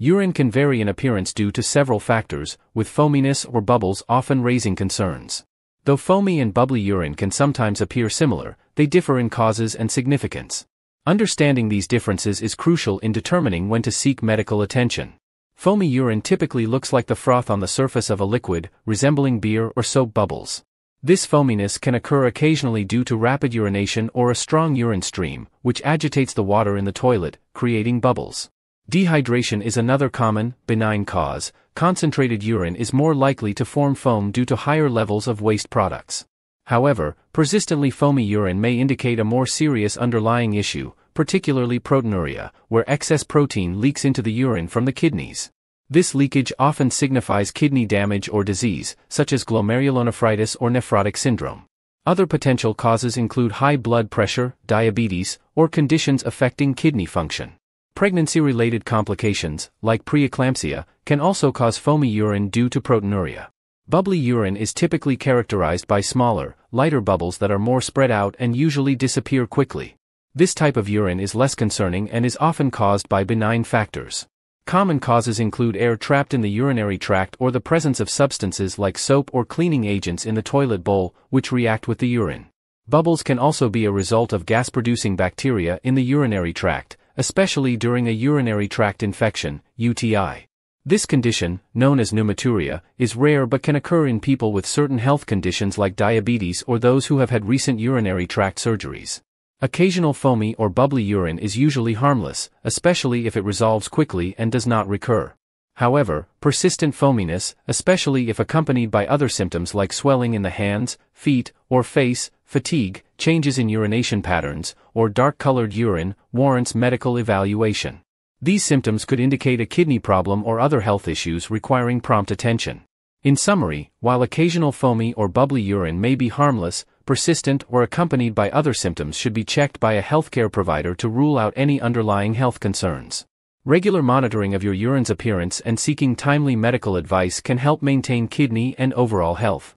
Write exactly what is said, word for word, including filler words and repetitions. Urine can vary in appearance due to several factors, with foaminess or bubbles often raising concerns. Though foamy and bubbly urine can sometimes appear similar, they differ in causes and significance. Understanding these differences is crucial in determining when to seek medical attention. Foamy urine typically looks like the froth on the surface of a liquid, resembling beer or soap bubbles. This foaminess can occur occasionally due to rapid urination or a strong urine stream, which agitates the water in the toilet, creating bubbles. Dehydration is another common, benign cause. Concentrated urine is more likely to form foam due to higher levels of waste products. However, persistently foamy urine may indicate a more serious underlying issue, particularly proteinuria, where excess protein leaks into the urine from the kidneys. This leakage often signifies kidney damage or disease, such as glomerulonephritis or nephrotic syndrome. Other potential causes include high blood pressure, diabetes, or conditions affecting kidney function. Pregnancy-related complications, like preeclampsia, can also cause foamy urine due to proteinuria. Bubbly urine is typically characterized by smaller, lighter bubbles that are more spread out and usually disappear quickly. This type of urine is less concerning and is often caused by benign factors. Common causes include air trapped in the urinary tract or the presence of substances like soap or cleaning agents in the toilet bowl, which react with the urine. Bubbles can also be a result of gas-producing bacteria in the urinary tract, especially during a urinary tract infection, U T I. This condition, known as pneumaturia, is rare but can occur in people with certain health conditions like diabetes or those who have had recent urinary tract surgeries. Occasional foamy or bubbly urine is usually harmless, especially if it resolves quickly and does not recur. However, persistent foaminess, especially if accompanied by other symptoms like swelling in the hands, feet, or face, fatigue, changes in urination patterns, or dark-colored urine, warrants medical evaluation. These symptoms could indicate a kidney problem or other health issues requiring prompt attention. In summary, while occasional foamy or bubbly urine may be harmless, persistent or accompanied by other symptoms should be checked by a healthcare provider to rule out any underlying health concerns. Regular monitoring of your urine's appearance and seeking timely medical advice can help maintain kidney and overall health.